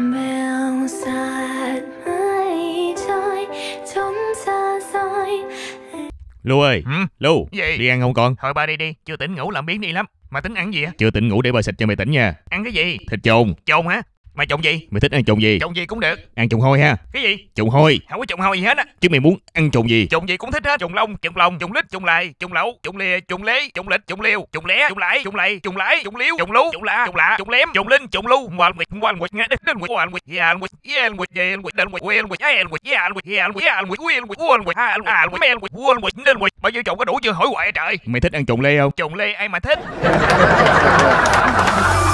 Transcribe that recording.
Mèo sạt mây trôi trốn xa xôi. Lu ơi, Lu, gì? Đi ăn không con? Thôi ba đi đi, chưa tỉnh ngủ làm biến đi lắm. Mà tính ăn gì á? Chưa tỉnh ngủ để ba xịt cho mày tỉnh nha. Ăn cái gì? Thịt chồn. Chồn hả? Mày chồn gì? Mày thích ăn chồn gì? Chồn gì cũng được. Ăn chồn hôi ha. Cái gì? Chồn hôi. Không có chồn hôi gì hết á. Chứ mày muốn ăn chồn gì? Chồn gì cũng thích hết. Chồn lông, chồn lòng, chồn lít, chồn lầy, chồn lẩu, chồn lìa, chồn lế, chồn lịch, chồn liều, chồn lé, chồn lãi, chồn lầy, chồn lái, chồn liếu, chồn lú, chồn la, chồn lạ, chồn lém, chồn linh, chồn lu, ngoan nguyệt, ngoan nguyệt, nghe đến nguyệt, ngoan nguyệt, dạ nguyệt, dạ nguyệt, dạ nguyệt, đền nguyệt, quên nguyệt, dạ nguyệt, dạ nguyệt, dạ nguyệt, dạ nguyệt, quên nguyệt, quên nguyệt, ha nguyệt, men nguyệt, quên nguyệt, nên nguyệt. Bao nhiêu chồn có đủ chưa hỏi hoài trời. Mày thích ăn chồn lê không? Chồn lê ai mà thích.